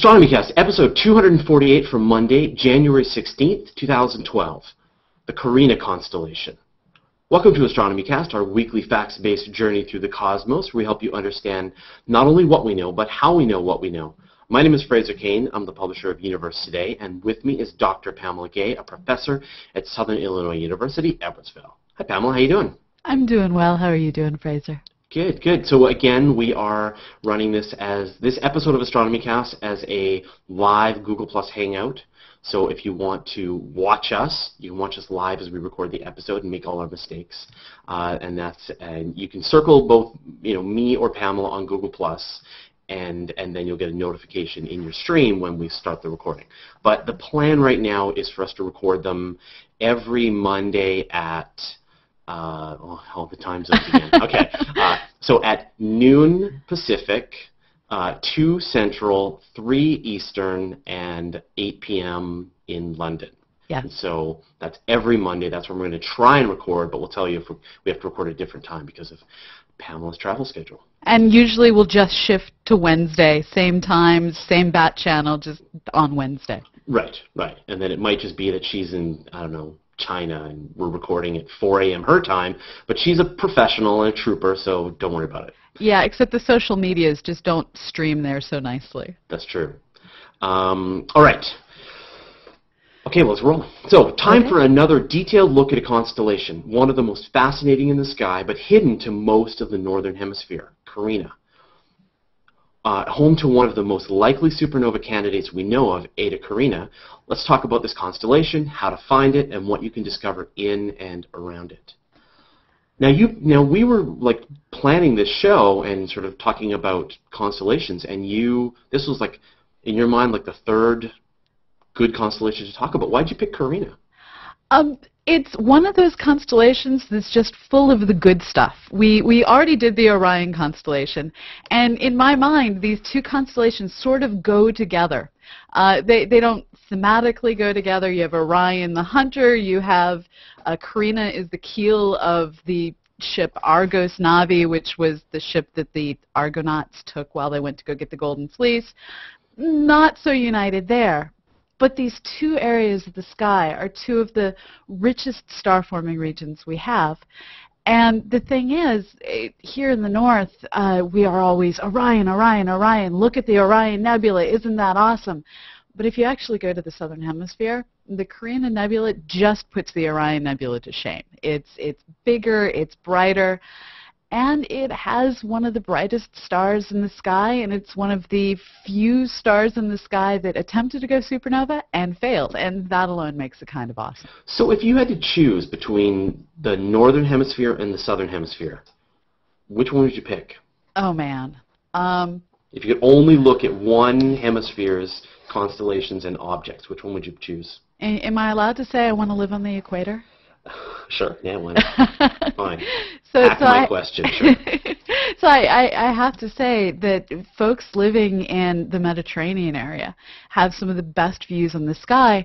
AstronomyCast, episode 248 for Monday, January 16th, 2012, the Carina Constellation. Welcome to AstronomyCast, our weekly facts-based journey through the cosmos, where we help you understand not only what we know, but how we know what we know. My name is Fraser Cain. I'm the publisher of Universe Today, and with me is Dr. Pamela Gay, a professor at Southern Illinois University, Edwardsville. Hi, Pamela. How are you doing? I'm doing well. How are you doing, Fraser? Good, good. So again, we are running this episode of AstronomyCast as a live Google Plus Hangout. So if you want to watch us, you can watch us live as we record the episode and make all our mistakes. And you can circle both, me or Pamela on Google Plus, and then you'll get a notification in your stream when we start the recording. But the plan right now is for us to record them every Monday at. All the time zones again. Okay. So at noon Pacific, 2 Central, 3 Eastern, and 8 p.m. in London. Yeah. And so that's every Monday. That's when we're going to try and record, but we'll tell you if we have to record at a different time because of Pamela's travel schedule. And usually we'll just shift to Wednesday, same time, same bat channel, just on Wednesday. Right, right. And then it might just be that she's in, I don't know, China, and we're recording at 4 a.m. her time, but she's a professional and a trooper, so don't worry about it. Yeah, except the social medias just don't stream there so nicely. That's true. All right. Okay, well, let's roll. So, time for another detailed look at a constellation, one of the most fascinating in the sky, but hidden to most of the northern hemisphere, Carina. Home to one of the most likely supernova candidates we know of, Eta Carinae. Let's talk about this constellation, how to find it, and what you can discover in and around it. Now we were like planning this show and sort of talking about constellations, and this was like in your mind like the third good constellation to talk about. Why'd you pick Carina? It's one of those constellations that's just full of the good stuff. We already did the Orion constellation, and in my mind, these two constellations sort of go together. They don't thematically go together. You have Orion the Hunter. You have Carina is the keel of the ship Argo Navis, which was the ship that the Argonauts took while they went to go get the Golden Fleece. Not so united there. But these two areas of the sky are two of the richest star-forming regions we have. And the thing is, here in the north, we are always, Orion, Orion, Orion, look at the Orion Nebula, isn't that awesome? But if you actually go to the southern hemisphere, the Carina Nebula just puts the Orion Nebula to shame. It's bigger, it's brighter, and it has one of the brightest stars in the sky, and it's one of the few stars in the sky that attempted to go supernova and failed, and that alone makes it kind of awesome. So if you had to choose between the northern hemisphere and the southern hemisphere, which one would you pick? Oh, man. If you could only look at one hemisphere's constellations and objects, which one would you choose? Am I allowed to say I want to live on the equator? Sure. Yeah, why not? Fine. Question, sure. So I have to say that folks living in the Mediterranean area have some of the best views on the sky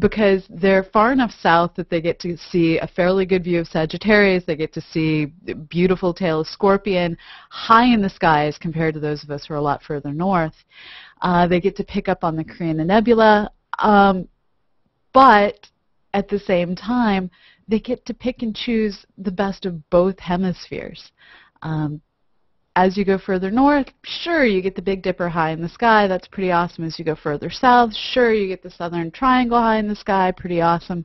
because they're far enough south that they get to see a fairly good view of Sagittarius, they get to see the beautiful tail of Scorpion, high in the sky as compared to those of us who are a lot further north. They get to pick up on the Carina Nebula, but at the same time, they get to pick and choose the best of both hemispheres. As you go further north, sure, you get the Big Dipper high in the sky. That's pretty awesome. As you go further south, sure, you get the Southern Triangle high in the sky. Pretty awesome.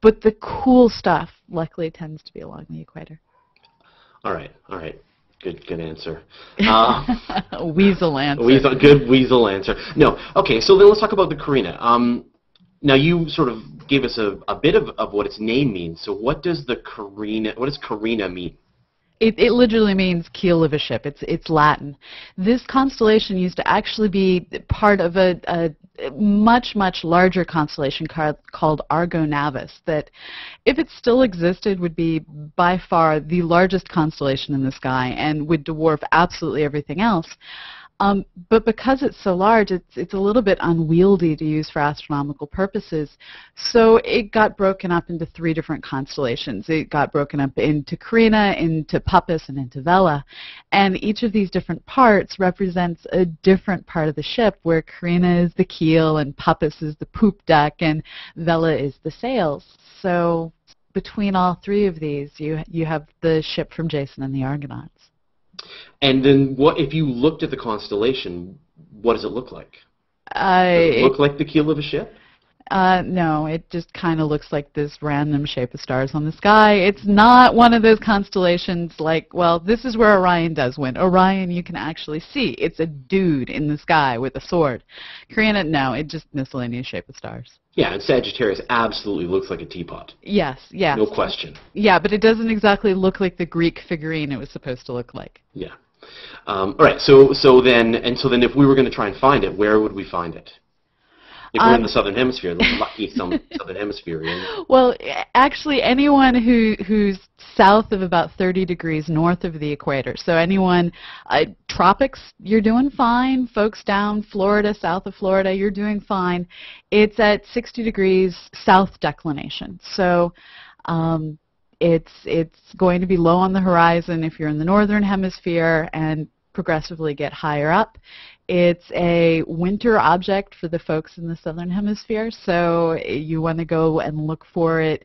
But the cool stuff, luckily, tends to be along the equator. All right. All right. Good answer. Weasel answer. Good weasel answer. No. Okay, so then let's talk about the Carina. Now you sort of gave us a bit of what its name means. So what does Carina mean? It literally means keel of a ship. It's Latin. This constellation used to actually be part of a much, much larger constellation called Argo Navis that, if it still existed, would be by far the largest constellation in the sky and would dwarf absolutely everything else. But because it's so large, it's a little bit unwieldy to use for astronomical purposes. So it got broken up into three different constellations. It got broken up into Carina, into Puppis, and into Vela. And each of these different parts represents a different part of the ship, where Carina is the keel, and Puppis is the poop deck, and Vela is the sails. So between all three of these, you have the ship from Jason and the Argonauts. And then what if you looked at the constellation, what does it look like? Does it look like the keel of a ship? No, it just kind of looks like this random shape of stars on the sky. It's not one of those constellations like, well, this is where Orion does win. Orion you can actually see. It's a dude in the sky with a sword. Carina, no, it's just miscellaneous shape of stars. Yeah, and Sagittarius absolutely looks like a teapot. Yes, yes. No question. Yeah, but it doesn't exactly look like the Greek figurine it was supposed to look like. Yeah. All right, so then if we were going to try and find it, where would we find it? If we're in the Southern Hemisphere, the lucky Southern Hemisphere. Yeah. Well, actually, anyone who's south of about 30 degrees north of the equator. So anyone, tropics, you're doing fine. Folks down Florida, south of Florida, you're doing fine. It's at 60 degrees south declination. So it's going to be low on the horizon if you're in the Northern Hemisphere, and progressively get higher up. It's a winter object for the folks in the Southern Hemisphere, so you want to go and look for it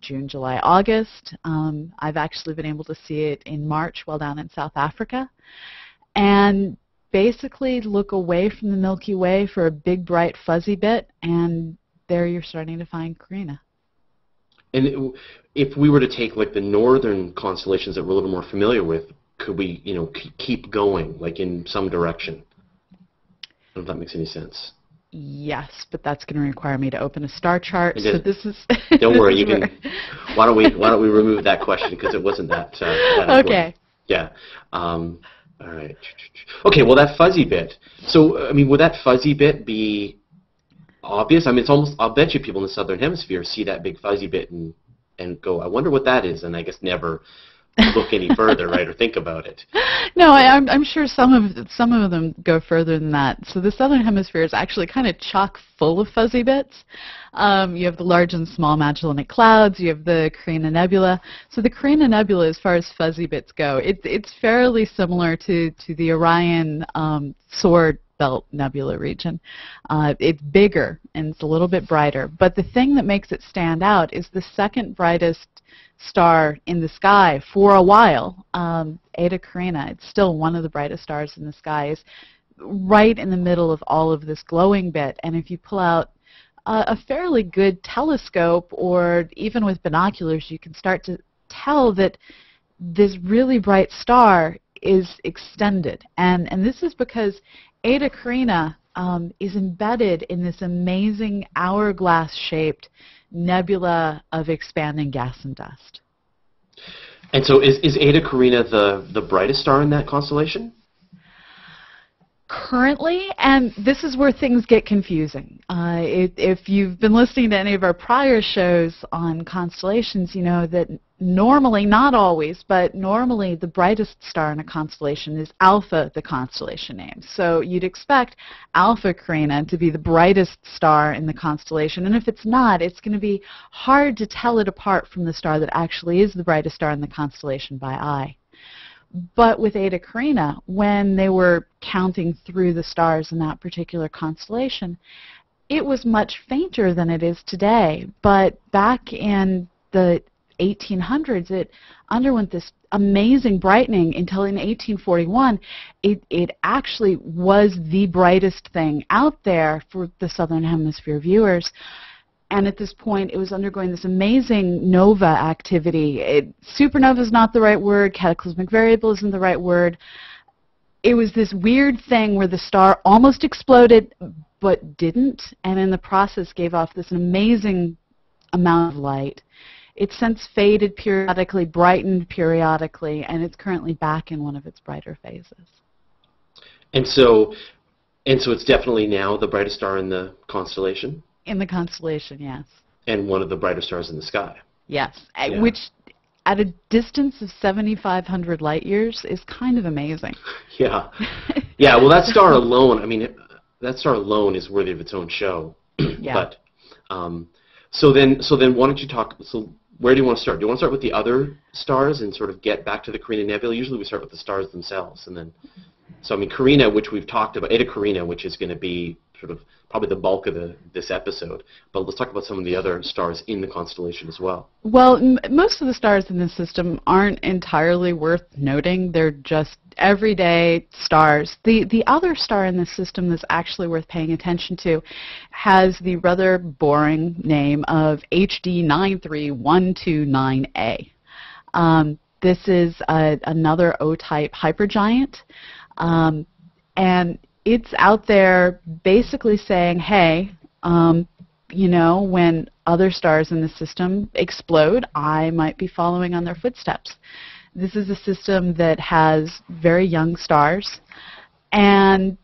June, July, August. I've actually been able to see it in March while down in South Africa. And basically look away from the Milky Way for a big, bright, fuzzy bit, and there you're starting to find Carina. And if we were to take like the northern constellations that we're a little more familiar with, could we, you know, keep going, like in some direction? I don't know if that makes any sense. Yes, but that's going to require me to open a star chart. So this is. Don't worry, you can. Why don't we remove that question, because it wasn't that. That okay. Important. Yeah. All right. Okay. Well, that fuzzy bit. So I mean, would that fuzzy bit be obvious? I mean, it's almost. I'll bet you people in the Southern Hemisphere see that big fuzzy bit and go, I wonder what that is, and I guess never look any further, right, or think about it. No, I'm sure some of them go further than that. So the Southern Hemisphere is actually kind of chock full of fuzzy bits. You have the large and small Magellanic clouds. You have the Carina Nebula. So the Carina Nebula, as far as fuzzy bits go, it's fairly similar to the Orion sword belt nebula region. It's bigger and it's a little bit brighter. But the thing that makes it stand out is the second brightest star in the sky for a while, Eta Carinae. It's still one of the brightest stars in the sky. Is right in the middle of all of this glowing bit. And if you pull out a fairly good telescope, or even with binoculars, you can start to tell that this really bright star is extended. And this is because Eta Carinae is embedded in this amazing hourglass-shaped nebula of expanding gas and dust. And so is Eta Carinae the brightest star in that constellation? Currently, and this is where things get confusing. If you've been listening to any of our prior shows on constellations, you know that normally, not always, but normally the brightest star in a constellation is Alpha, the constellation name. So you'd expect Alpha Carinae to be the brightest star in the constellation, and if it's not, it's going to be hard to tell it apart from the star that actually is the brightest star in the constellation by eye. But with Eta Carinae, when they were counting through the stars in that particular constellation, it was much fainter than it is today. But back in the 1800s, it underwent this amazing brightening until in 1841, it actually was the brightest thing out there for the Southern Hemisphere viewers. And at this point, it was undergoing this amazing nova activity. Supernova is not the right word. Cataclysmic variable isn't the right word. It was this weird thing where the star almost exploded but didn't, and in the process gave off this amazing amount of light. It's since faded periodically, brightened periodically, and it's currently back in one of its brighter phases. And so it's definitely now the brightest star in the constellation? In the constellation, yes. And one of the brightest stars in the sky. Yes, yeah. Which at a distance of 7,500 light years is kind of amazing. Yeah. Yeah, well, that star alone, I mean, that star alone is worthy of its own show. Yeah. But, so then why don't you talk, so where do you want to start? Do you want to start with the other stars and sort of get back to the Carina Nebula? Usually we start with the stars themselves, and then, so I mean, Carina, which we've talked about, Eta Carinae, which is going to be sort of probably the bulk of this episode, but let's talk about some of the other stars in the constellation as well. Well, most of the stars in this system aren't entirely worth noting. They're just everyday stars. The other star in this system that's actually worth paying attention to has the rather boring name of HD 93129A. This is another O-type hypergiant. And it's out there basically saying, hey, you know, when other stars in the system explode, I might be following on their footsteps. This is a system that has very young stars, and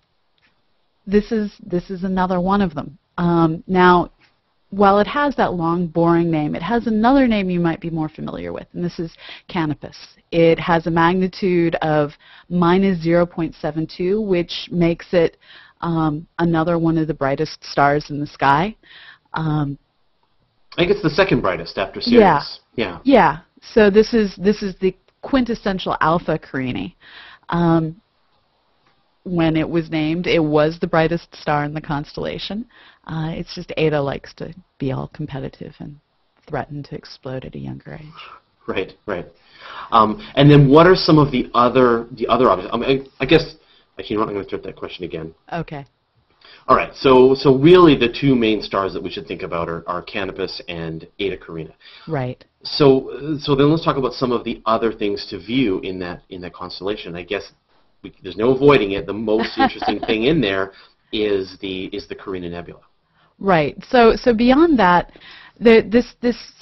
this is another one of them. Now, while it has that long, boring name, it has another name you might be more familiar with, and this is Canopus. It has a magnitude of -0.72, which makes it another one of the brightest stars in the sky. I think it's the second brightest after Sirius. Yeah. Yeah. Yeah. So this is the quintessential Alpha Carinae. When it was named, it was the brightest star in the constellation. It's just Eta likes to be all competitive and threaten to explode at a younger age. Right, right. And then what are some of the other objects? I guess, actually, you know what, I'm going to throw that question again. Okay. All right, so really the two main stars that we should think about are Canopus and Eta Carinae. Right. So then let's talk about some of the other things to view in that constellation. I guess there's no avoiding it. The most interesting thing in there is the Carina Nebula. Right. So beyond that, this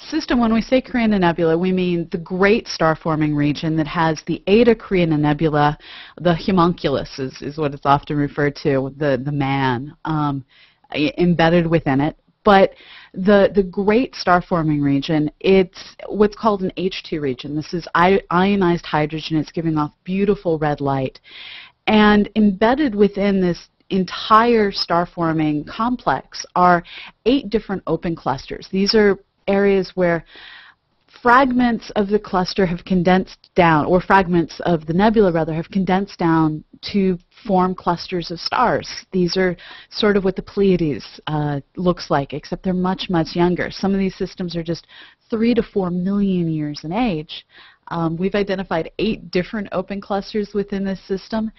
system, when we say Carina Nebula, we mean the great star-forming region that has the Eta Carina Nebula. The homunculus is what it's often referred to, the man embedded within it. But the great star-forming region, it's what's called an H2 region. This is ionized hydrogen. It's giving off beautiful red light. And embedded within this entire star-forming complex are 8 different open clusters. These are areas where fragments of the cluster have condensed down, or fragments of the nebula, rather, have condensed down to form clusters of stars. These are sort of what the Pleiades looks like, except they're much, much younger. Some of these systems are just 3 to 4 million years in age. We've identified 8 different open clusters within this system.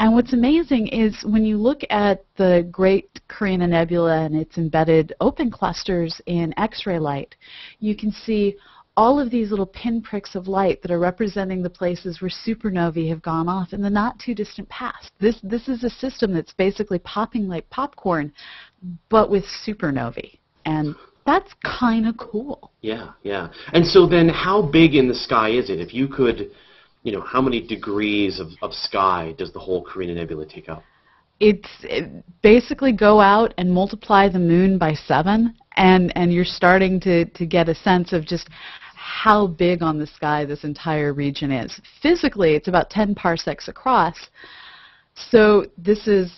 And what's amazing is when you look at the Great Carina Nebula and its embedded open clusters in X-ray light, you can see all of these little pinpricks of light that are representing the places where supernovae have gone off in the not-too-distant past. This is a system that's basically popping like popcorn, but with supernovae. And that's kind of cool. Yeah, yeah. And so then how big in the sky is it? If you could, you know, how many degrees of sky does the whole Carina Nebula take up? It basically go out and multiply the moon by 7, and you're starting to get a sense of just how big on the sky this entire region is. Physically, it's about 10 parsecs across, so this is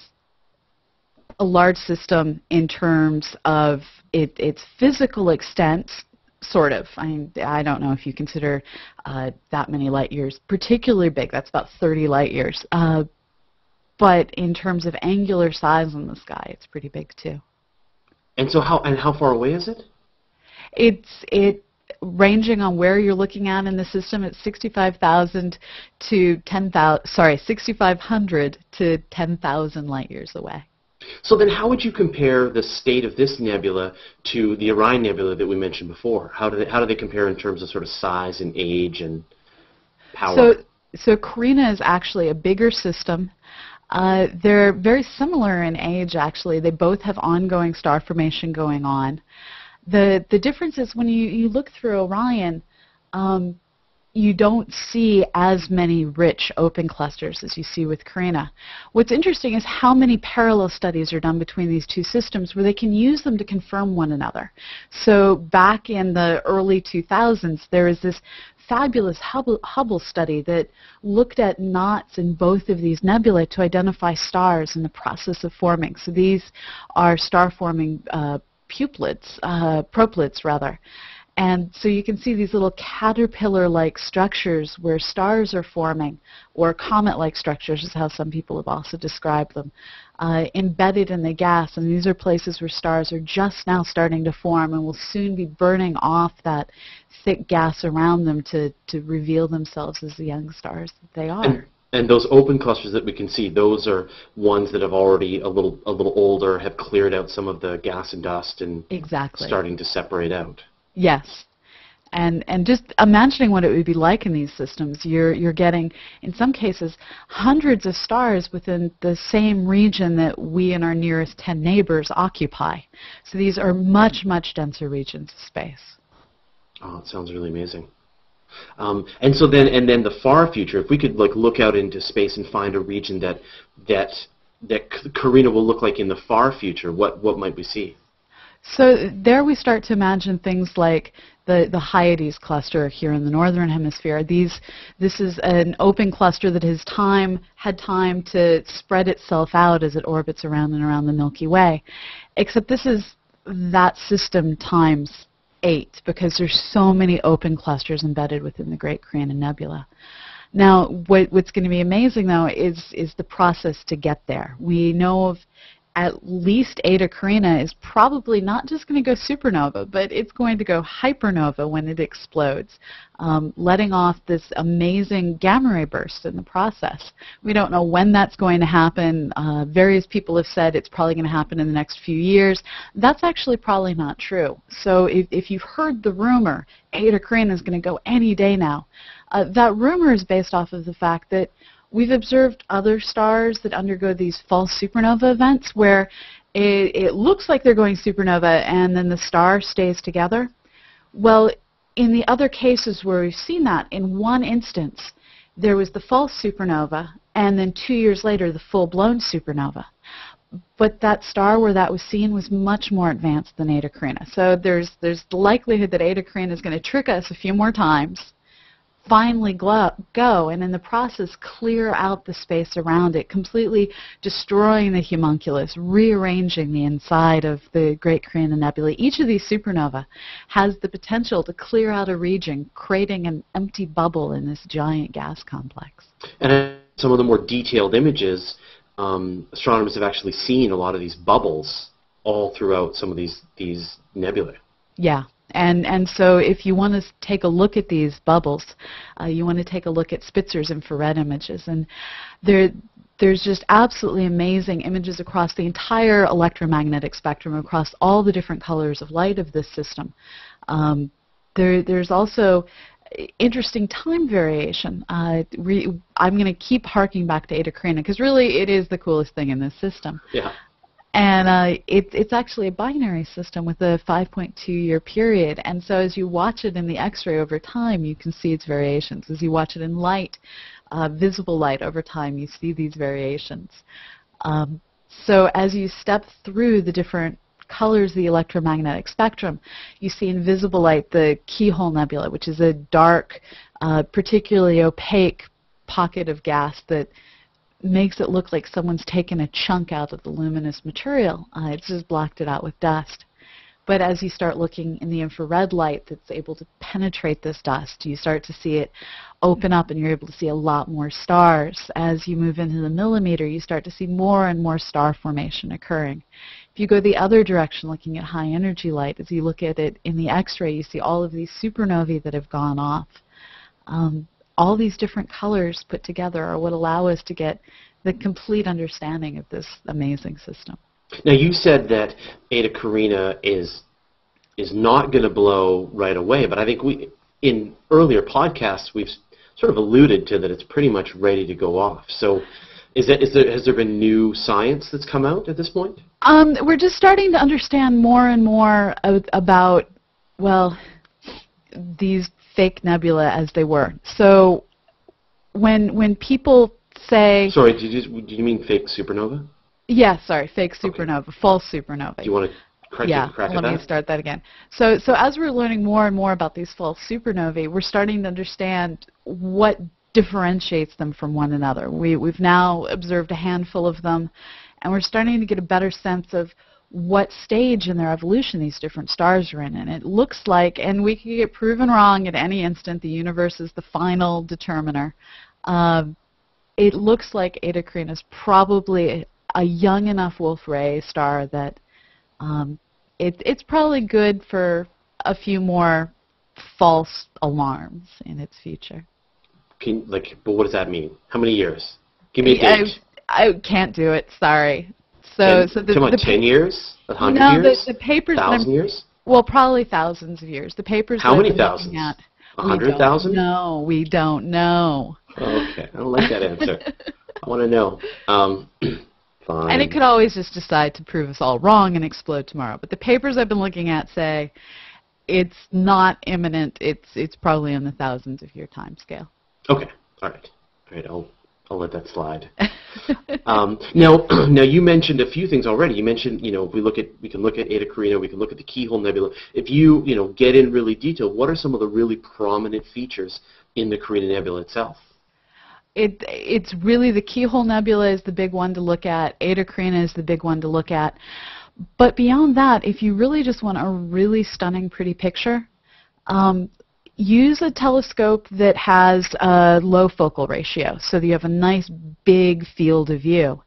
a large system in terms of its physical extent, sort of. I don't know if you consider that many light years particularly big. That's about 30 light years. But in terms of angular size in the sky, it's pretty big too. And so how far away is it? It's ranging on where you're looking at in the system. It's 6,500 to 10,000 light years away. So then how would you compare the state of this nebula to the Orion Nebula that we mentioned before? How do they compare in terms of sort of size and age and power? So Carina is actually a bigger system. They're very similar in age, actually. They both have ongoing star formation going on. The difference is when you look through Orion, you don't see as many rich open clusters as you see with Carina. What's interesting is how many parallel studies are done between these two systems where they can use them to confirm one another. So back in the early 2000s, there was this fabulous Hubble study that looked at knots in both of these nebulae to identify stars in the process of forming. So these are star-forming proplets. And so you can see these little caterpillar-like structures where stars are forming, or comet-like structures is how some people have also described them, embedded in the gas. And these are places where stars are just now starting to form and will soon be burning off that thick gas around them to reveal themselves as the young stars that they are. And those open clusters that we can see, those are ones that have already a little older, have cleared out some of the gas and dust and exactly starting to separate out. Yes, and just imagining what it would be like in these systems, you're getting, in some cases, hundreds of stars within the same region that we and our nearest 10 neighbors occupy. So these are much, much denser regions of space. Oh, it sounds really amazing. And then the far future, if we could look out into space and find a region that Carina will look like in the far future, what might we see? So there we start to imagine things like the Hyades cluster here in the northern hemisphere. This is an open cluster that has had time to spread itself out as it orbits around and around the Milky Way. Except this is that system times 8 because there's so many open clusters embedded within the Great Carina Nebula. Now what's going to be amazing though is the process to get there. We know of at least Eta Carinae is probably not just going to go supernova, but it's going to go hypernova when it explodes, letting off this amazing gamma ray burst in the process. We don't know when that's going to happen. Various people have said it's probably going to happen in the next few years. That's actually probably not true. So if you've heard the rumor, Eta Carinae is going to go any day now, that rumor is based off of the fact that we've observed other stars that undergo these false supernova events where it looks like they're going supernova and then the star stays together. Well, in the other cases where we've seen that, in one instance, there was the false supernova and then 2 years later the full-blown supernova. But that star where that was seen was much more advanced than Eta Carinae. So there's the likelihood that Eta Carinae is going to trick us a few more times, finally go, and in the process clear out the space around it, completely destroying the homunculus, rearranging the inside of the Great Carina Nebula. Each of these supernovae has the potential to clear out a region, creating an empty bubble in this giant gas complex. And some of the more detailed images, astronomers have actually seen a lot of these bubbles all throughout some of these nebulae. Yeah. And so if you want to take a look at these bubbles, you want to take a look at Spitzer's infrared images. And there's just absolutely amazing images across the entire electromagnetic spectrum, across all the different colors of light of this system. There's also interesting time variation. I'm going to keep harking back to Eta Carinae because really it is the coolest thing in this system. Yeah. And it's actually a binary system with a 5.2-year period. And so as you watch it in the X-ray over time, you can see its variations. As you watch it in light, visible light over time, you see these variations. So as you step through the different colors of the electromagnetic spectrum, you see in visible light the Keyhole Nebula, which is a dark, particularly opaque pocket of gas that makes it look like someone's taken a chunk out of the luminous material. It's just blocked it out with dust. But as you start looking in the infrared light that's able to penetrate this dust, you start to see it open up and you're able to see a lot more stars. As you move into the millimeter, you start to see more and more star formation occurring. If you go the other direction looking at high energy light, as you look at it in the X-ray, you see all of these supernovae that have gone off. All these different colors put together are what allow us to get the complete understanding of this amazing system. Now you said that Eta Carinae is not going to blow right away, but I think in earlier podcasts we've sort of alluded to that it's pretty much ready to go off. So has there been new science that's come out at this point? We're just starting to understand more and more about, well, these fake nebula as they were. So when people say... Sorry, did you mean fake supernova? Yeah, sorry, fake supernova, okay. False supernova. Do you want to So as we're learning more and more about these false supernovae, we're starting to understand what differentiates them from one another. We've now observed a handful of them, and we're starting to get a better sense of what stage in their evolution these different stars are in. And it looks like, and we can get proven wrong at any instant, the universe is the final determiner. It looks like Eta Carinae is probably a young enough Wolf-Rayet star that it's probably good for a few more false alarms in its future. But what does that mean? How many years? Give me a date. I can't do it. Sorry. So 10 years? 100 years? No, the papers. 1,000 years? Well, probably thousands of years. The papers. How many thousands? 100,000? No, we don't know. Oh, okay, I don't like that answer. I want to know. Fine. And it could always just decide to prove us all wrong and explode tomorrow. But the papers I've been looking at say it's not imminent. It's probably in the thousands of year time scale. Okay. All right. I'll let that slide. Now you mentioned a few things already. You mentioned, if we can look at Eta Carinae, we can look at the Keyhole Nebula. If you, get in really detail, what are some of the really prominent features in the Carina Nebula itself? It's really the Keyhole Nebula is the big one to look at. Eta Carinae is the big one to look at. But beyond that, if you really just want a really stunning, pretty picture, use a telescope that has a low focal ratio so that you have a nice big field of view.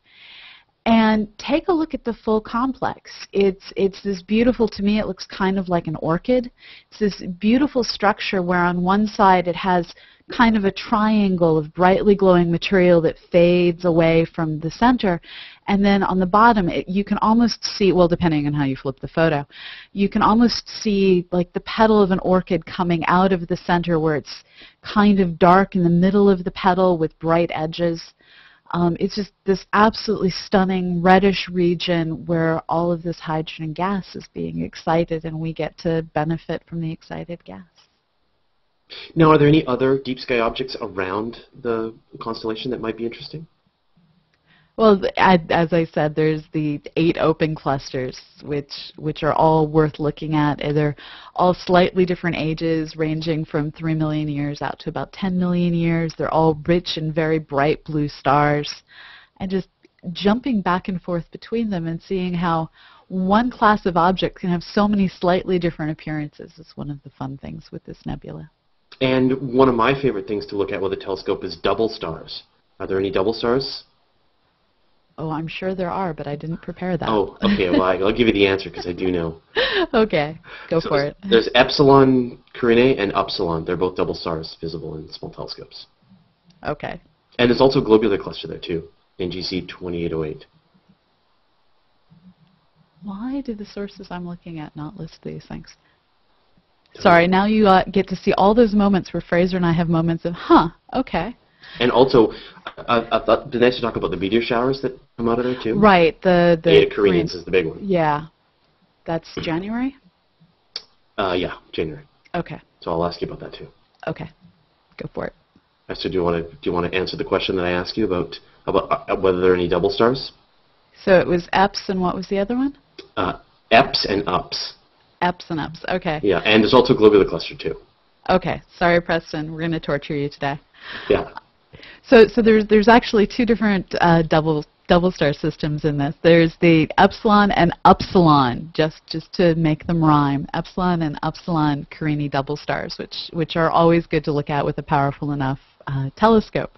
And take a look at the full complex. It's this beautiful, to me it looks kind of like an orchid. It's this beautiful structure where on one side it has kind of a triangle of brightly glowing material that fades away from the center. And then on the bottom, you can almost see, well, depending on how you flip the photo, you can almost see like the petal of an orchid coming out of the center where it's kind of dark in the middle of the petal with bright edges. It's just this absolutely stunning reddish region where all of this hydrogen gas is being excited, and we get to benefit from the excited gas. Now, are there any other deep sky objects around the constellation that might be interesting? Well, as I said, there's the 8 open clusters, which are all worth looking at. They're all slightly different ages, ranging from 3 million years out to about 10 million years. They're all rich and very bright blue stars. And just jumping back and forth between them and seeing how one class of objects can have so many slightly different appearances is one of the fun things with this nebula. And one of my favorite things to look at with a telescope is double stars. Are there any double stars? Oh, I'm sure there are, but I didn't prepare that. Oh, okay. Well, I'll give you the answer because I do know. Okay. Go for it. There's Epsilon Carinae and Upsilon. They're both double stars visible in small telescopes. Okay. And there's also a globular cluster there, too, NGC 2808. Why do the sources I'm looking at not list these things? Sorry, now you get to see all those moments where Fraser and I have moments of, huh, okay. And also, I thought the next to talk about the meteor showers that come out of there, too. Right. The Eta Carinae is the big one. Yeah. That's January? Yeah, January. Okay. So I'll ask you about that, too. Okay. Go for it. So do you want to answer the question that I asked you about whether there are any double stars? So it was Eps and what was the other one? Eps and Ups. Eps and Ups, okay. Yeah, and there's also globular cluster, too. Okay. Sorry, Preston. We're going to torture you today. Yeah. So there's actually two different double star systems in this. There's the Epsilon and Upsilon, just to make them rhyme. Epsilon and Upsilon Carinae double stars, which are always good to look at with a powerful enough telescope.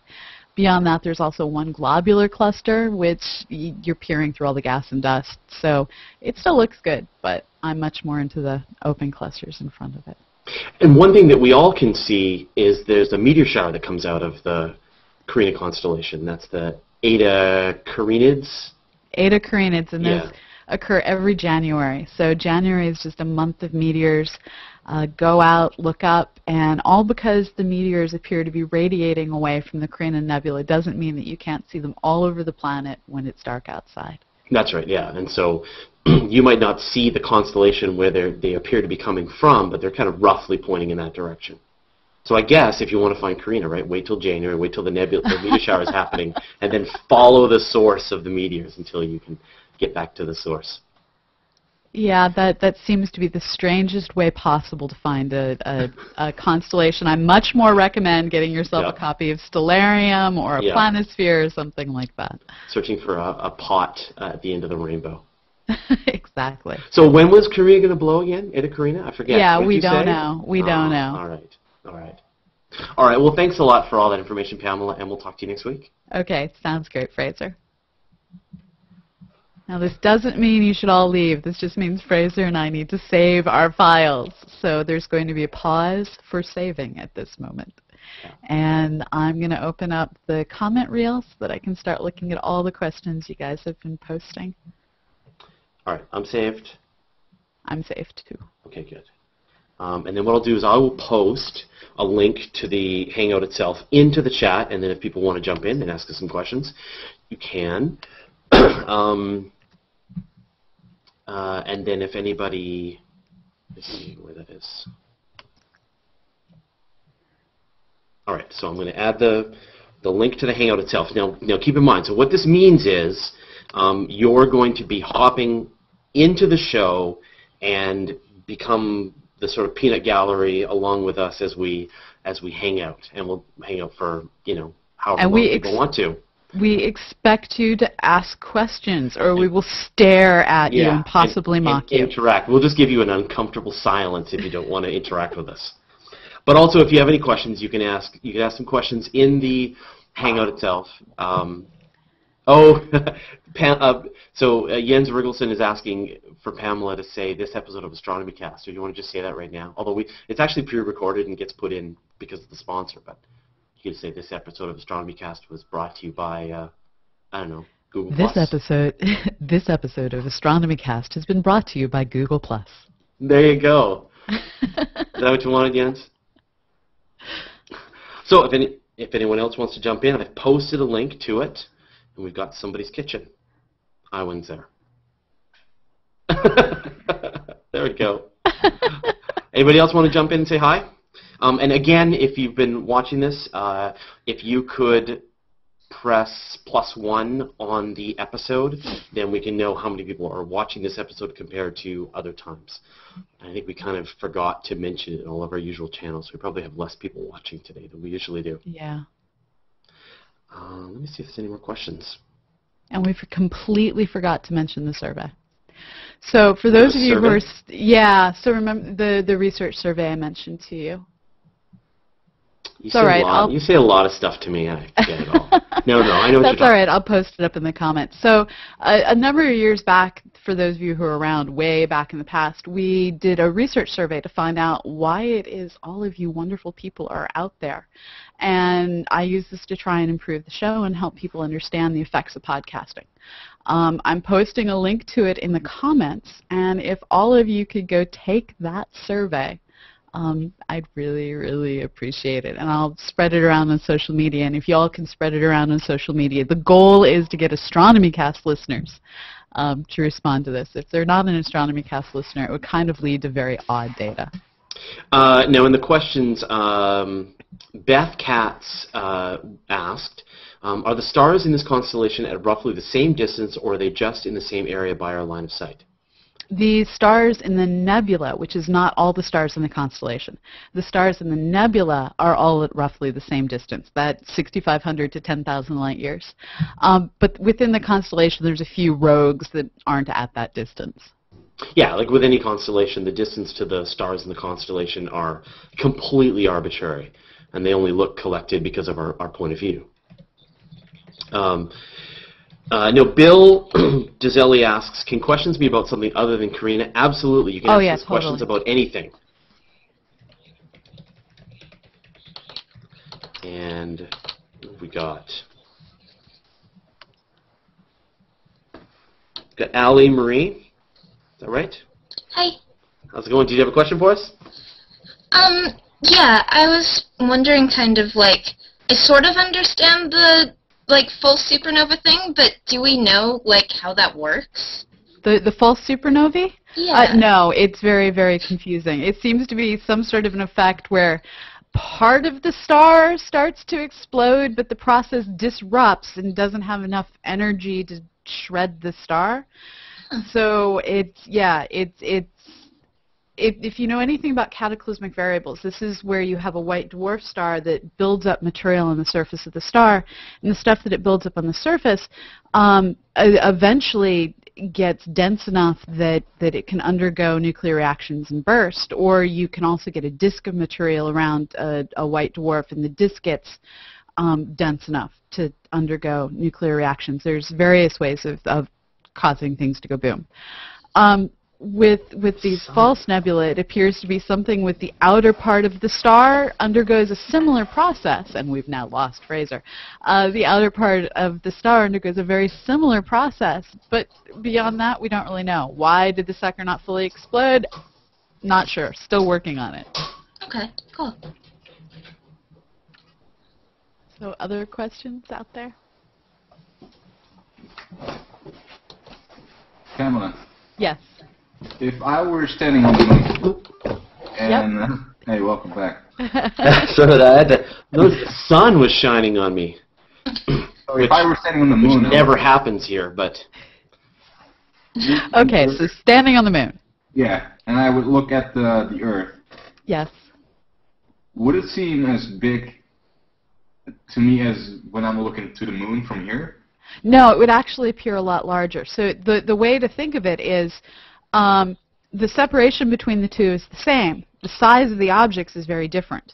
Beyond that, there's also one globular cluster, which you're peering through all the gas and dust. So it still looks good, but I'm much more into the open clusters in front of it. And one thing that we all can see is there's a meteor shower that comes out of the Carina constellation. That's the Eta Carinae. Eta Carinae, and those occur every January. So January is just a month of meteors. Go out, look up, and all because the meteors appear to be radiating away from the Carina Nebula doesn't mean that you can't see them all over the planet when it's dark outside. That's right, yeah. And so you might not see the constellation where they appear to be coming from, but they're kind of roughly pointing in that direction. So I guess if you want to find Carina, right, wait till January, wait till the meteor shower is happening, and then follow the source of the meteors until you can get back to the source. Yeah, that seems to be the strangest way possible to find a constellation. I much more recommend getting yourself a copy of Stellarium or a Planisphere or something like that. Searching for a pot at the end of the rainbow. Exactly. So when was Carina going to blow again? Eta Carinae? I forget. Yeah, we don't know. We don't know. All right. All right. All right. Well, thanks a lot for all that information, Pamela, and we'll talk to you next week. Okay. Sounds great, Fraser. Now, this doesn't mean you should all leave. This just means Fraser and I need to save our files. So there's going to be a pause for saving at this moment. And I'm going to open up the comment reel so that I can start looking at all the questions you guys have been posting. All right. I'm saved. I'm saved, too. Okay, good. And then what I'll do is I will post a link to the Hangout itself into the chat, and then if people want to jump in and ask us some questions, you can. And then if anybody, let's see where that is. All right, so I'm going to add the link to the Hangout itself. Now keep in mind, so what this means is you're going to be hopping into the show and become the sort of peanut gallery along with us as we hang out, and we'll hang out for however long people want to. We expect you to ask questions, or we will stare at you and possibly mock you. Interact. We'll just give you an uncomfortable silence if you don't want to interact with us. But also, if you have any questions, you can ask some questions in the Hangout itself. Jens Riggleson is asking for Pamela to say this episode of AstronomyCast. So you want to just say that right now? Although it's actually pre-recorded and gets put in because of the sponsor, but you could say this episode of AstronomyCast was brought to you by, I don't know, Google Plus. This episode of AstronomyCast has been brought to you by Google Plus. There you go. Is that what you wanted, Jens? So if anyone else wants to jump in, I've posted a link to it. And we've got somebody's kitchen. I went there. There we go. Anybody else want to jump in and say hi? And again, if you've been watching this, if you could press +1 on the episode, then we can know how many people are watching this episode compared to other times. I think we kind of forgot to mention it in all of our usual channels. We probably have less people watching today than we usually do. Yeah. Let me see if there's any more questions. And we completely forgot to mention the survey. So for those of you who are, so remember the research survey I mentioned to you. It's all right. You say a lot of stuff to me. I forget it all. No, I know what you're talking about. That's all right. I'll post it up in the comments. So a number of years back, for those of you who are around way back in the past, we did a research survey to find out why it is all of you wonderful people are out there. And I use this to try and improve the show and help people understand the effects of podcasting. I'm posting a link to it in the comments. And if all of you could go take that survey, I'd really, really appreciate it. And I'll spread it around on social media. And if you all can spread it around on social media, the goal is to get AstronomyCast listeners to respond to this. If they're not an AstronomyCast listener, it would kind of lead to very odd data. Now, in the questions, Beth Katz asked, are the stars in this constellation at roughly the same distance, or are they just in the same area by our line of sight? The stars in the nebula, which is not all the stars in the constellation, the stars in the nebula are all at roughly the same distance, that 6,500 to 10,000 light years. But within the constellation, there's a few rogues that aren't at that distance. Yeah, like with any constellation, the distance to the stars in the constellation are completely arbitrary, and they only look collected because of our point of view. No, Bill Giselli asks, can questions be about something other than Carina? Absolutely. You can ask us questions about anything. And we got Allie Marie. Is that right? Hi. How's it going? Did you have a question for us? Yeah, I was wondering kind of like, I sort of understand the false supernova thing, but do we know how that works? The false supernovae? Yeah. No, it's very, very confusing. It seems to be some sort of an effect where part of the star starts to explode, but the process disrupts and doesn't have enough energy to shred the star. So if you know anything about cataclysmic variables, this is where you have a white dwarf star that builds up material on the surface of the star, and the stuff that it builds up on the surface eventually gets dense enough that it can undergo nuclear reactions and burst, or you can also get a disk of material around a white dwarf, and the disk gets dense enough to undergo nuclear reactions. There's various ways of causing things to go boom. With these false nebulae, it appears to be something with the outer part of the star undergoes a similar process, and we've now lost Fraser. The outer part of the star undergoes a very similar process, but beyond that, we don't really know. Why did the sucker not fully explode? Not sure. Still working on it. Okay, cool. So other questions out there? Pamela. Yes. If I were standing on the and yep. Hey, welcome back. So the sun was shining on me. So if I were standing on the moon, which never happens here, but okay. So standing on the moon. Yeah, and I would look at the Earth. Yes. Would it seem as big to me as when I'm looking to the moon from here? No, it would actually appear a lot larger. So the way to think of it is. The separation between the two is the same. The size of the objects is very different.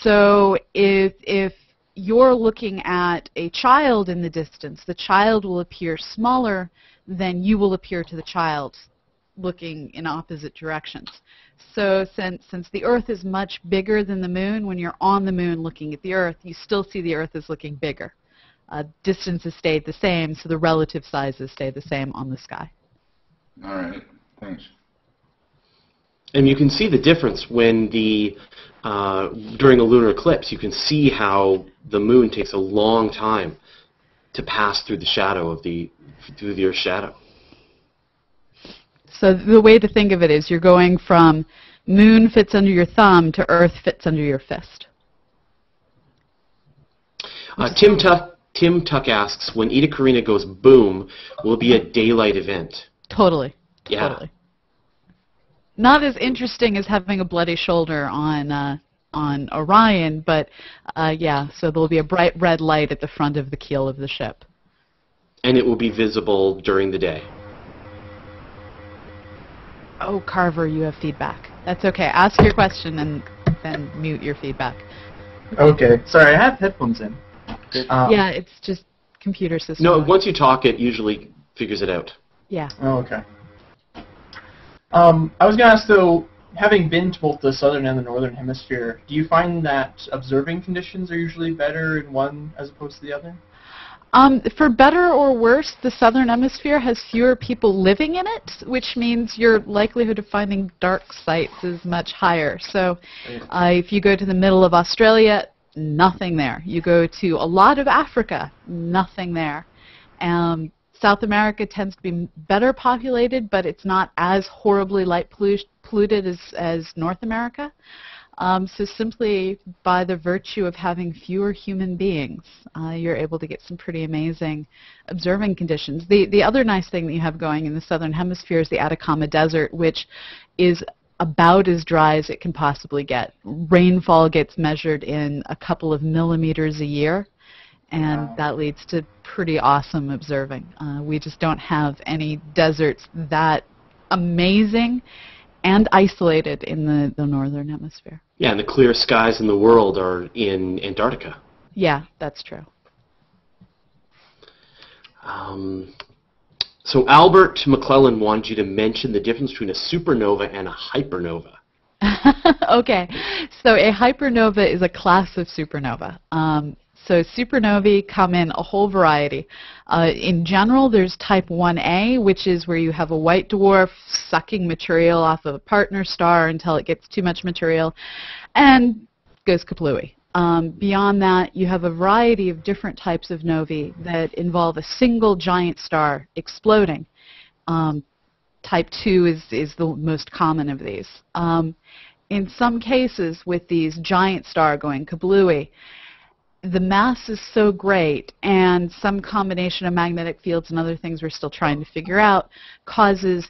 So if you're looking at a child in the distance, the child will appear smaller than you will appear to the child looking in opposite directions. So since the Earth is much bigger than the moon, when you're on the moon looking at the Earth, you still see the Earth as looking bigger. Distances stayed the same, so the relative sizes stay the same on the sky. All right. Thanks. And you can see the difference when during a lunar eclipse. You can see how the moon takes a long time to pass through the shadow of through the Earth's shadow. So the way to think of it is you're going from moon fits under your thumb to Earth fits under your fist. Tim Tuck asks, when Eta Carinae goes boom, will it be a daylight event? Totally. Yeah. Totally. Not as interesting as having a bloody shoulder on Orion, but yeah, so there will be a bright red light at the front of the keel of the ship. And it will be visible during the day. Oh, Carver, you have feedback. That's okay. Ask your question and then mute your feedback. Okay. Sorry, I have headphones in. Yeah, it's just computer system. No, once you talk, it usually figures it out. Yeah. Oh, okay. I was going to ask, though, having been to both the southern and the northern hemisphere, do you find that observing conditions are usually better in one as opposed to the other? For better or worse, the southern hemisphere has fewer people living in it, which means your likelihood of finding dark sites is much higher. So if you go to the middle of Australia, nothing there. You go to a lot of Africa, nothing there. South America tends to be better populated, but it's not as horribly light polluted as North America. So simply by the virtue of having fewer human beings, you're able to get some pretty amazing observing conditions. The other nice thing that you have going in the southern hemisphere is the Atacama Desert, which is about as dry as it can possibly get. Rainfall gets measured in a couple of millimeters a year. And that leads to pretty awesome observing. We just don't have any deserts that amazing and isolated in the northern hemisphere. Yeah, and the clearest skies in the world are in Antarctica. Yeah, that's true. So Albert McClellan wanted you to mention the difference between a supernova and a hypernova. Okay, so a hypernova is a class of supernova. So supernovae come in a whole variety. In general, there's type 1A, which is where you have a white dwarf sucking material off of a partner star until it gets too much material and goes kaplooey. Beyond that, you have a variety of different types of novae that involve a single giant star exploding. Type 2 is the most common of these. In some cases, with these giant star going kablooey, the mass is so great, and some combination of magnetic fields and other things we're still trying to figure out causes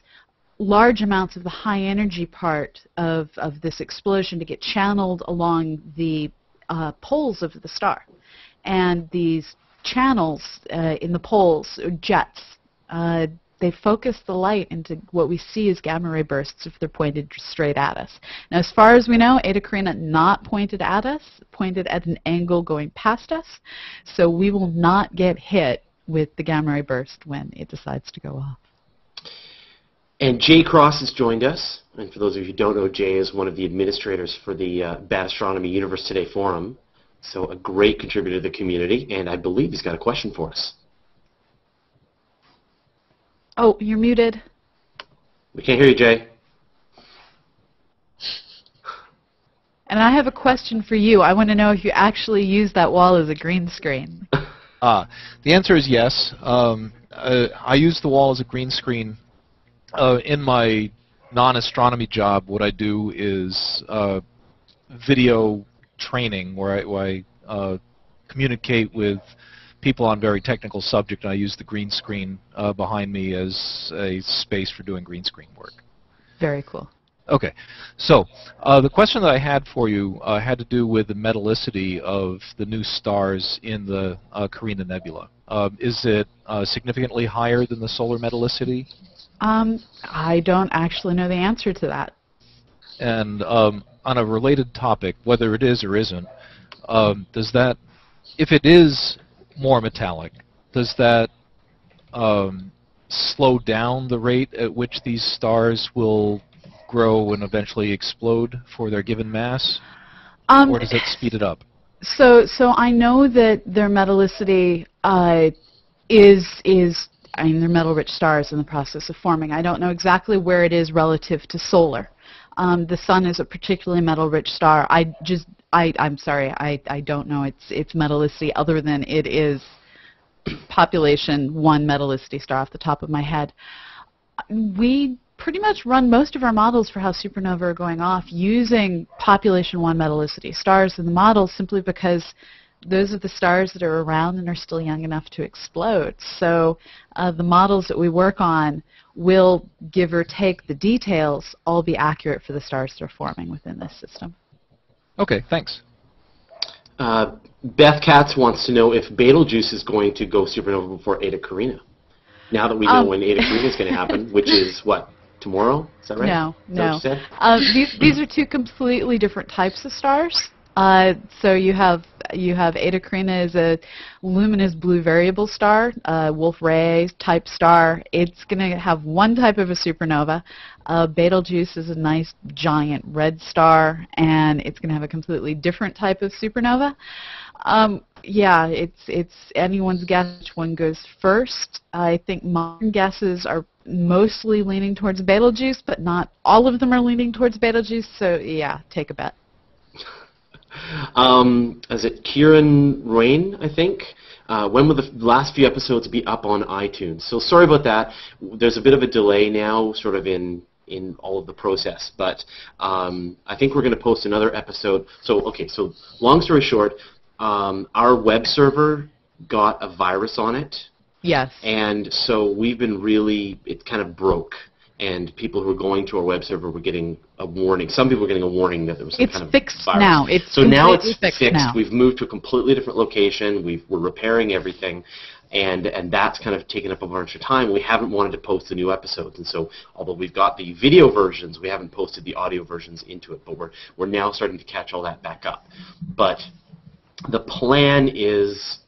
large amounts of the high-energy part of this explosion to get channeled along the poles of the star. And these channels in the poles, or jets, they focus the light into what we see as gamma ray bursts if they're pointed straight at us. Now, as far as we know, Eta Carinae not pointed at us, pointed at an angle going past us, so we will not get hit with the gamma ray burst when it decides to go off. And Jay Cross has joined us, and for those of you who don't know, Jay is one of the administrators for the Bad Astronomy Universe Today forum, so a great contributor to the community, and I believe he's got a question for us. Oh, you're muted. We can't hear you, Jay. And I have a question for you. I want to know if you actually use that wall as a green screen. The answer is yes. I use the wall as a green screen. In my non-astronomy job, what I do is video training, where I communicate with people on very technical subject, and I use the green screen behind me as a space for doing green screen work. Very cool. Okay, so the question that I had for you had to do with the metallicity of the new stars in the Carina Nebula. Is it significantly higher than the solar metallicity? I don't actually know the answer to that. And on a related topic, whether it is or isn't, does that, if it is more metallic, does that slow down the rate at which these stars will grow and eventually explode for their given mass, or does it speed it up? So I know that their metallicity is they're metal-rich stars in the process of forming. I don't know exactly where it is relative to solar. The Sun is a particularly metal-rich star. I'm sorry, I don't know its metallicity other than it is population 1 metallicity star off the top of my head. We pretty much run most of our models for how supernovae are going off using population 1 metallicity stars in the model simply because those are the stars that are around and are still young enough to explode. So the models that we work on will, give or take the details, all be accurate for the stars that are forming within this system. Okay, thanks. Beth Katz wants to know if Betelgeuse is going to go supernova before Eta Carinae. Now that we know when Eta Carinae is going to happen, which is what, tomorrow? Is that right? No, no. Is that what you said? These are two completely different types of stars. So you have Eta Carinae is a luminous blue variable star, Wolf-Rayet type star. It's going to have one type of a supernova. Betelgeuse is a nice giant red star, and it's going to have a completely different type of supernova. Yeah, it's anyone's guess which one goes first. I think modern guesses are mostly leaning towards Betelgeuse, but not all of them are leaning towards Betelgeuse. So yeah, take a bet. Is it Kieran Rain, I think? When will the last few episodes be up on iTunes? So sorry about that. There's a bit of a delay now, sort of in all of the process, but I think we're going to post another episode. So, okay, so long story short, our web server got a virus on it. Yes. And so we've been really, it kind of broke. And people who were going to our web server were getting a warning. Some people were getting a warning that there was some kind of virus. It's fixed now. So now it's fixed. We've moved to a completely different location. We're repairing everything. And that's kind of taken up a bunch of time. We haven't wanted to post the new episodes, and so although we've got the video versions, we haven't posted the audio versions into it. But we're now starting to catch all that back up. But the plan is,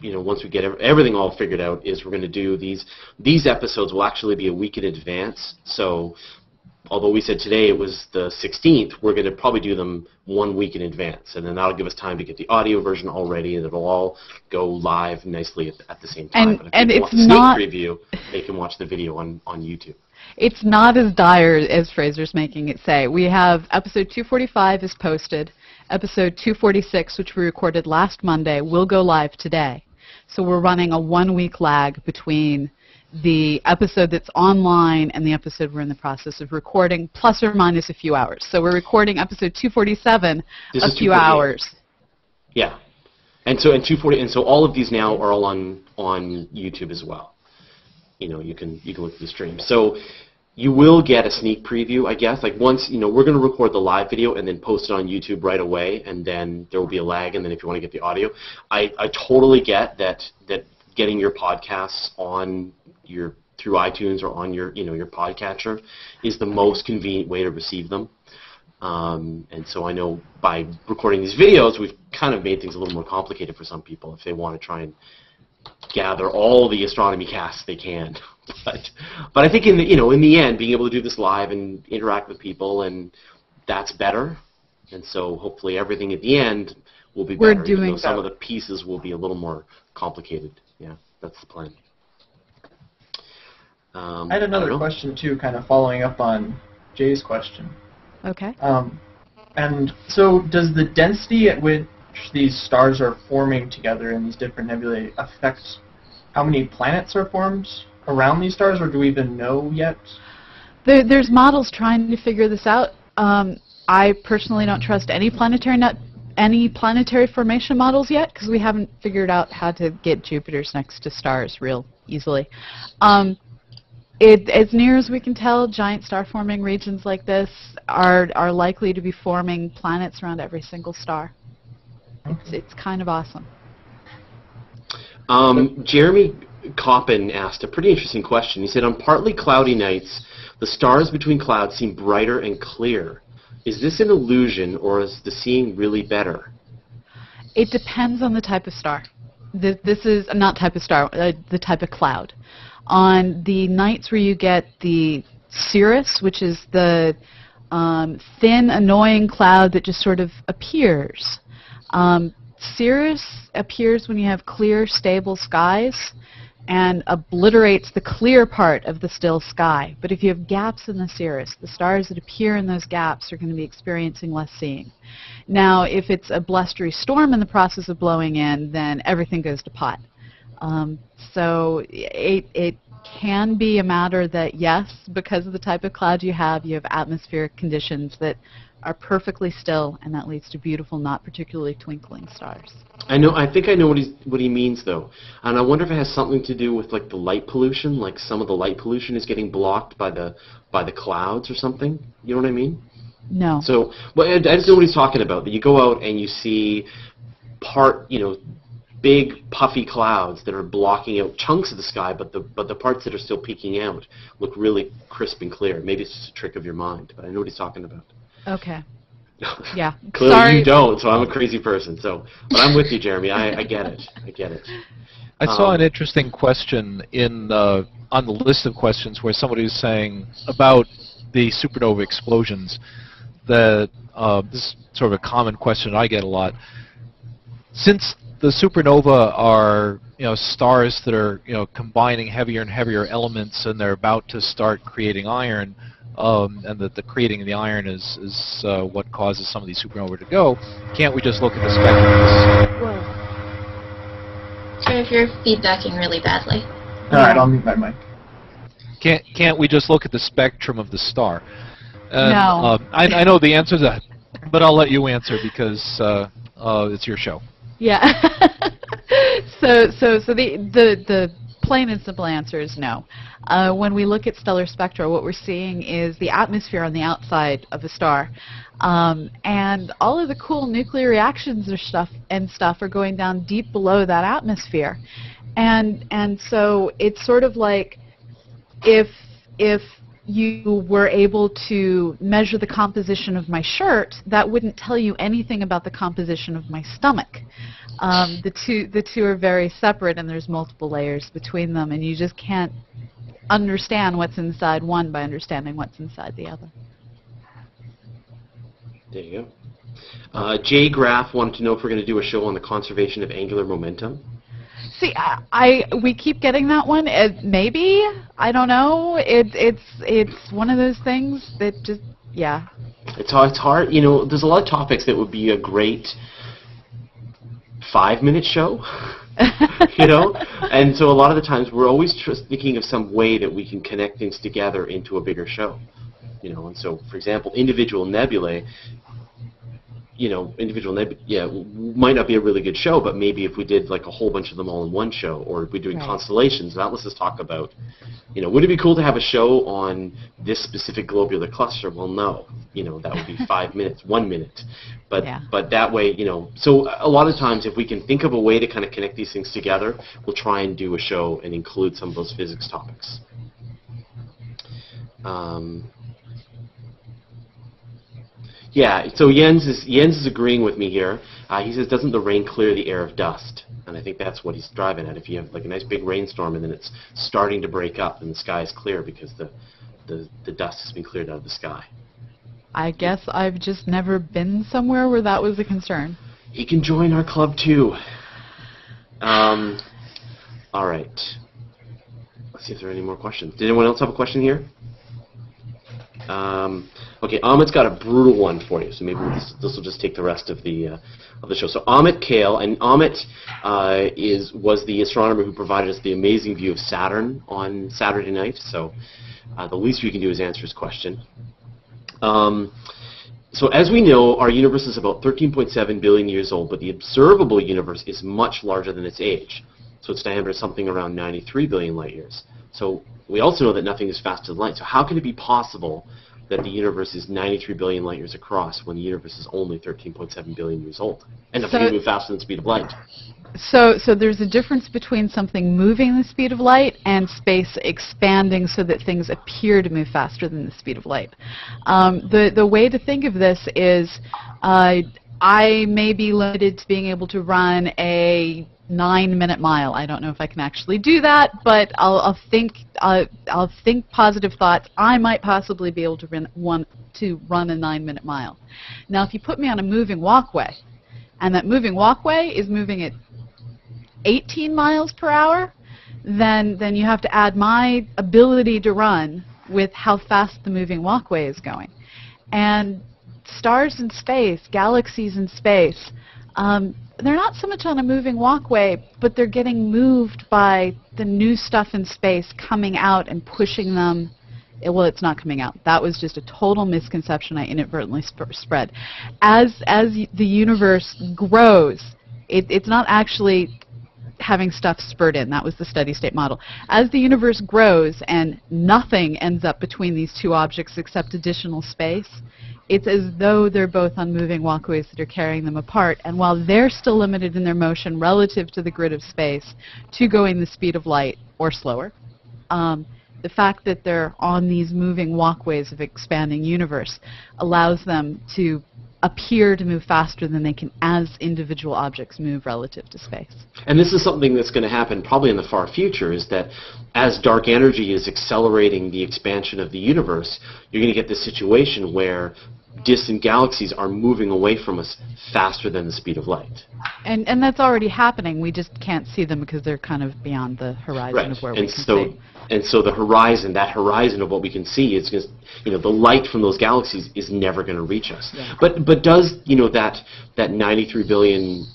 you know, once we get everything all figured out, is we're going to do these episodes will actually be a week in advance. So although we said today it was the 16th, we're going to probably do them 1 week in advance, and then that'll give us time to get the audio version all ready, and it'll all go live nicely at the same time. And if they want a sneak preview, they can watch the video on YouTube. It's not as dire as Fraser's making it say. We have episode 245 is posted. Episode 246, which we recorded last Monday, will go live today. So we're running a 1 week lag between the episode that's online and the episode we're in the process of recording, plus or minus a few hours. So we're recording episode 247 a few hours. Yeah. And so all of these now are all on YouTube as well. You know, you can look at the stream. So you will get a sneak preview, I guess. Like once, you know, we're going to record the live video and then post it on YouTube right away, and then there will be a lag, and then if you want to get the audio. I totally get that getting your podcasts on your through iTunes or on your, you know, your podcatcher is the most convenient way to receive them. And so I know by recording these videos, we've kind of made things a little more complicated for some people if they want to try and gather all the astronomy casts they can. But I think in the, you know, in the end, being able to do this live and interact with people, and that's better. And so hopefully everything at the end will be better. We're doing even though some of the pieces will be a little more complicated. Yeah, that's the plan. I had another question too, kind of following up on Jay's question. Okay. And so does the density at which these stars are forming together in these different nebulae affect how many planets are formed around these stars, or do we even know yet? There's models trying to figure this out. I personally don't trust any planetary formation models yet, because we haven't figured out how to get Jupiter's next to stars real easily. As near as we can tell, giant star-forming regions like this are likely to be forming planets around every single star. It's kind of awesome. Jeremy Coppin asked a pretty interesting question. He said, on partly cloudy nights, the stars between clouds seem brighter and clearer. Is this an illusion, or is the seeing really better? It depends on the type of star. This is not type of star, the type of cloud. On the nights where you get the cirrus, which is the thin, annoying cloud that just sort of appears. Cirrus appears when you have clear, stable skies and obliterates the clear part of the still sky. But if you have gaps in the cirrus, the stars that appear in those gaps are going to be experiencing less seeing. Now, if it's a blustery storm in the process of blowing in, then everything goes to pot. So it can be a matter that, yes, because of the type of cloud you have atmospheric conditions that are perfectly still, and that leads to beautiful, not particularly twinkling stars. I think I know what he means, though. And I wonder if it has something to do with, like, the light pollution, like some of the light pollution is getting blocked by the clouds or something. You know what I mean? No. So, well, I just know what he's talking about, that you go out and you see part, you know, big puffy clouds that are blocking out chunks of the sky, but the parts that are still peeking out look really crisp and clear. Maybe it's just a trick of your mind, but I know what he's talking about. Okay. Yeah. Clearly you don't, so I'm a crazy person. So, but I'm with you, Jeremy. I get it. I get it. I saw an interesting question on the list of questions where somebody was saying about the supernova explosions. This is sort of a common question I get a lot. Since the supernova are, you know, stars that are, you know, combining heavier and heavier elements, and they're about to start creating iron, and that the creating of the iron is what causes some of these supernovae to go. Can't we just look at the spectrum? Whoa. Sorry if you're feedbacking really badly. Alright, I'll mute my mic. Can't we just look at the spectrum of the star? And, no. I know the answer to that, but I'll let you answer because it's your show. Yeah. So the plain and simple answer is no. When we look at stellar spectra, what we're seeing is the atmosphere on the outside of a star, and all of the cool nuclear reactions and stuff are going down deep below that atmosphere, and so it's sort of like if you were able to measure the composition of my shirt, that wouldn't tell you anything about the composition of my stomach. The two are very separate, and there's multiple layers between them, and you just can't understand what's inside one by understanding what's inside the other. There you go. Jay Graff wanted to know if we're going to do a show on the conservation of angular momentum. See, we keep getting that one. Maybe, I don't know. It's one of those things that just, yeah. It's hard. You know, there's a lot of topics that would be a great 5-minute show. You know, and so a lot of the times we're always thinking of some way that we can connect things together into a bigger show. You know, and so for example, individual nebulae. you know, individual nebulae, yeah, might not be a really good show, but maybe if we did like a whole bunch of them all in one show, or if we're doing constellations, that lets us talk about, you know, would it be cool to have a show on this specific globular cluster? Well, no, you know, that would be 5 minutes, 1 minute. But, but that way, you know, so a lot of times if we can think of a way to kind of connect these things together, we'll try and do a show and include some of those physics topics. Yeah, so Jens is agreeing with me here. He says, doesn't the rain clear the air of dust? And I think that's what he's driving at. If you have like a nice big rainstorm and then it's starting to break up and the sky is clear because the dust has been cleared out of the sky. I guess I've just never been somewhere where that was a concern. You can join our club too. All right. Let's see if there are any more questions. Did anyone else have a question here? Okay, Amit's got a brutal one for you, so maybe this will just take the rest of the show. So Amit Kale, and Amit was the astronomer who provided us the amazing view of Saturn on Saturday night, so the least we can do is answer his question. So as we know, our universe is about 13.7 billion years old, but the observable universe is much larger than its age. So its diameter is something around 93 billion light years. So we also know that nothing is faster than light. So how can it be possible that the universe is 93 billion light years across when the universe is only 13.7 billion years old? And nothing can move faster than the speed of light. So there's a difference between something moving the speed of light and space expanding so that things appear to move faster than the speed of light. The way to think of this is I may be limited to being able to run a 9-minute mile. I don't know if I can actually do that, but I'll think positive thoughts. I might possibly be able to run a 9-minute mile. Now, if you put me on a moving walkway, and that moving walkway is moving at 18 miles per hour, then you have to add my ability to run with how fast the moving walkway is going. And stars in space, galaxies in space, they're not so much on a moving walkway, but they're getting moved by the new stuff in space coming out and pushing them. Well, it's not coming out. That was just a total misconception I inadvertently spread. As the universe grows, it's not actually having stuff spurred in. That was the steady-state model. As the universe grows and nothing ends up between these two objects except additional space, it's as though they're both on moving walkways that are carrying them apart. And while they're still limited in their motion relative to the grid of space to going the speed of light or slower, the fact that they're on these moving walkways of expanding universe allows them to appear to move faster than they can as individual objects move relative to space. And this is something that's going to happen probably in the far future, is that as dark energy is accelerating the expansion of the universe, you're going to get this situation where distant galaxies are moving away from us faster than the speed of light. And that's already happening. We just can't see them because they're kind of beyond the horizon of where we can see. And so the horizon, that horizon of what we can see is just, you know, the light from those galaxies is never going to reach us. Yeah. But does, you know, that 93 billion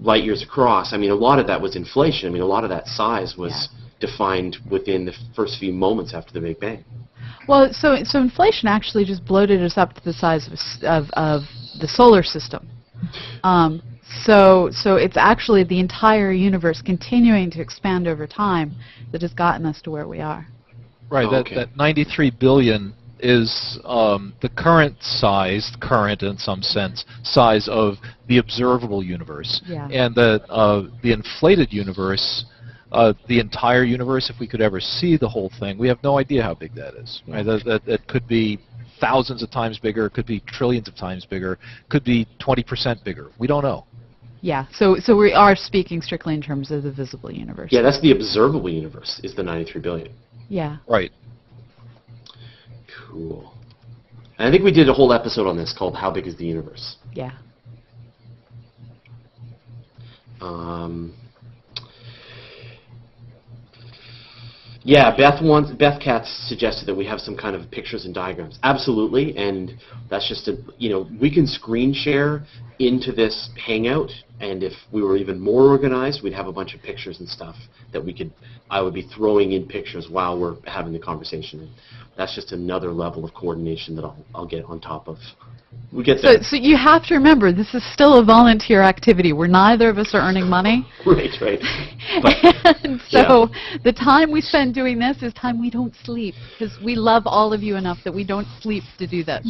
light years across, I mean, a lot of that was inflation. I mean, a lot of that size was defined within the first few moments after the Big Bang. Well, so inflation actually just bloated us up to the size of the solar system. So it's actually the entire universe continuing to expand over time that has gotten us to where we are. Right. That 93 billion is the current in some sense, size of the observable universe. Yeah. And the inflated universe, the entire universe, if we could ever see the whole thing, we have no idea how big that is. Right? That could be thousands of times bigger, could be trillions of times bigger, could be 20% bigger. We don't know. Yeah, so we are speaking strictly in terms of the visible universe. Yeah, that's the observable universe, is the 93 billion. Yeah. Right. Cool. And I think we did a whole episode on this called How Big is the Universe? Yeah. Yeah, Beth Katz suggested that we have some kind of pictures and diagrams. Absolutely, and that's just we can screen share into this Hangout And if we were even more organized, we'd have a bunch of pictures and stuff that we could, I would be throwing in pictures while we're having the conversation. And that's just another level of coordination that I'll get on top of. We get there. So you have to remember, this is still a volunteer activity where neither of us are earning money. Right. But and so the time we spend doing this is time we don't sleep, because we love all of you enough that we don't sleep to do that.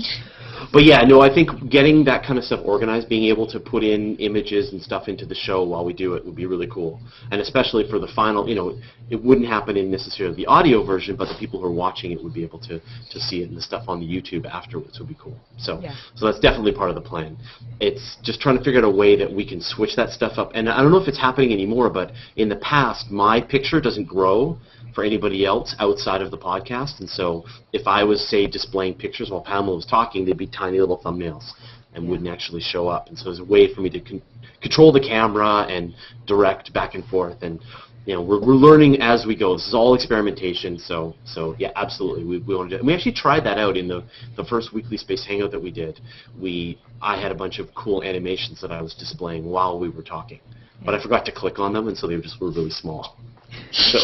But yeah, no, I think getting that kind of stuff organized, being able to put in images and stuff into the show while we do it would be really cool. And especially for the final, you know, it wouldn't happen in necessarily the audio version, but the people who are watching it would be able to see it, and the stuff on the YouTube afterwards would be cool. So, so that's definitely part of the plan. It's just trying to figure out a way that we can switch that stuff up. And I don't know if it's happening anymore, but in the past, my picture doesn't grow for anybody else outside of the podcast. And so if I was, say, displaying pictures while Pamela was talking, they'd be tiny little thumbnails and wouldn't actually show up. And so there's a way for me to control the camera and direct back and forth. And, you know, we're learning as we go. This is all experimentation. So yeah, absolutely. We want to do it. We actually tried that out in the first weekly space hangout that we did. I had a bunch of cool animations that I was displaying while we were talking. But I forgot to click on them, and so they were really small. So,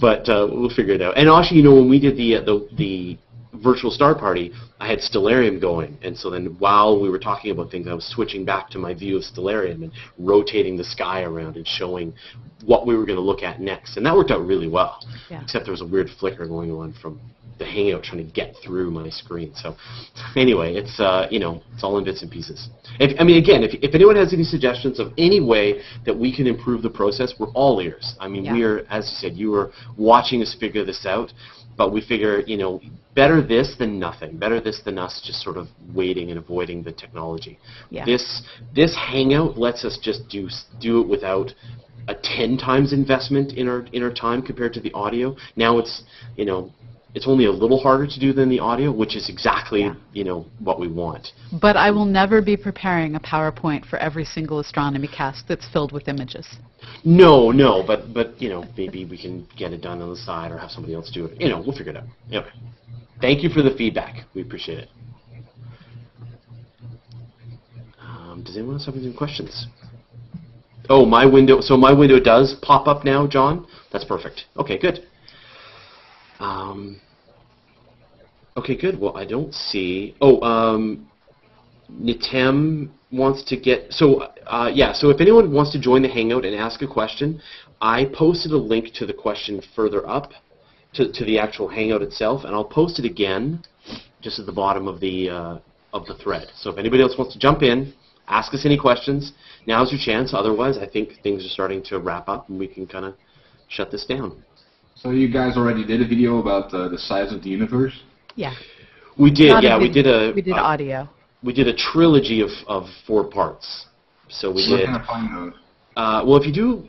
but we'll figure it out. And also, you know, when we did the virtual star party, I had Stellarium going, and so then while we were talking about things, I was switching back to my view of Stellarium and rotating the sky around and showing what we were going to look at next. And that worked out really well, except there was a weird flicker going on from the Hangout trying to get through my screen. So anyway, it's you know, it's all in bits and pieces. I mean, again, if anyone has any suggestions of any way that we can improve the process, we're all ears. I mean, we are, as you said, you were watching us figure this out, but we figure, you know, better this than nothing. Better this than us just sort of waiting and avoiding the technology. This Hangout lets us just do it without a 10 times investment in our time compared to the audio. Now it's, you know, it's only a little harder to do than the audio, which is exactly, you know, what we want. But I will never be preparing a PowerPoint for every single astronomy cast that's filled with images. No, but you know, maybe we can get it done on the side or have somebody else do it. You know, we'll figure it out. Anyway, thank you for the feedback. We appreciate it. Does anyone else have any questions? Oh, my window. So my window does pop up now, John? That's perfect. Okay, good. Okay, good. Well, I don't see... Oh, Nitem wants to get... So, yeah, so if anyone wants to join the Hangout and ask a question, I posted a link to the question further up to the actual Hangout itself, and I'll post it again just at the bottom of the thread. So if anybody else wants to jump in, ask us any questions, now's your chance. Otherwise, I think things are starting to wrap up, and we can kind of shut this down. So you guys already did a video about the size of the universe? Yeah. We did, we did audio. We did a trilogy of 4 parts. So we did... What kind of fun mode? Well, if you do...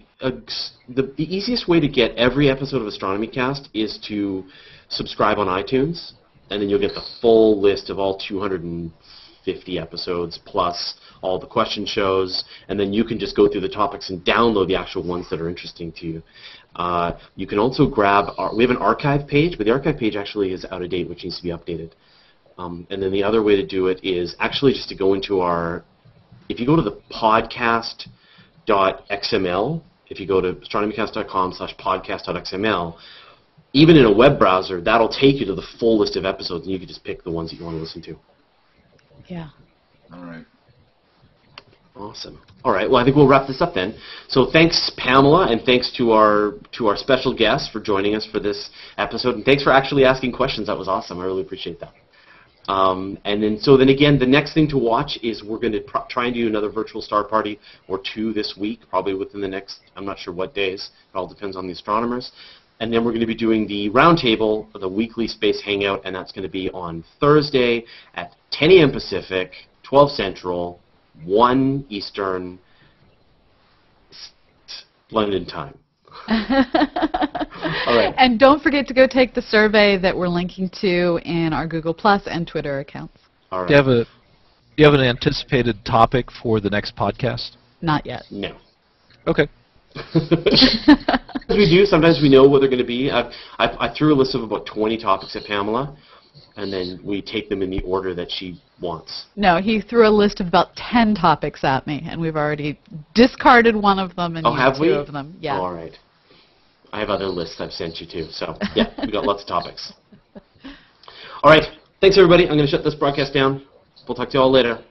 the easiest way to get every episode of AstronomyCast is to subscribe on iTunes, and then you'll get the full list of all 250 episodes, plus all the question shows, and then you can just go through the topics and download the actual ones that are interesting to you. You can also grab, we have an archive page, but the archive page actually is out of date, which needs to be updated. And then the other way to do it is actually just to go into our, if you go to the podcast.xml, if you go to astronomycast.com/podcast.xml, even in a web browser, that'll take you to the full list of episodes, and you can just pick the ones that you want to listen to. Yeah. All right. Awesome. All right. Well, I think we'll wrap this up then. So thanks, Pamela, and thanks to our special guest for joining us for this episode, and thanks for actually asking questions. That was awesome. I really appreciate that. And then, so then again, the next thing to watch is we're going to try and do another virtual star party or 2 this week, probably within the next, I'm not sure what days, it all depends on the astronomers. And then we're going to be doing the roundtable, the weekly space hangout, and that's going to be on Thursday at 10 a.m. Pacific, 12 Central, 1 Eastern, London time. All right. And don't forget to go take the survey that we're linking to in our Google Plus and Twitter accounts. All right. Do you have an anticipated topic for the next podcast? Not yet. No. Okay. Sometimes we do. Sometimes we know what they're going to be. I threw a list of about 20 topics at Pamela. and then we take them in the order that she wants. No, he threw a list of about 10 topics at me, and we've already discarded one of them and used two of them. Yeah. Oh, all right. I have other lists I've sent you to, so yeah, we got lots of topics. All right. Thanks, everybody. I'm going to shut this broadcast down. We'll talk to you all later.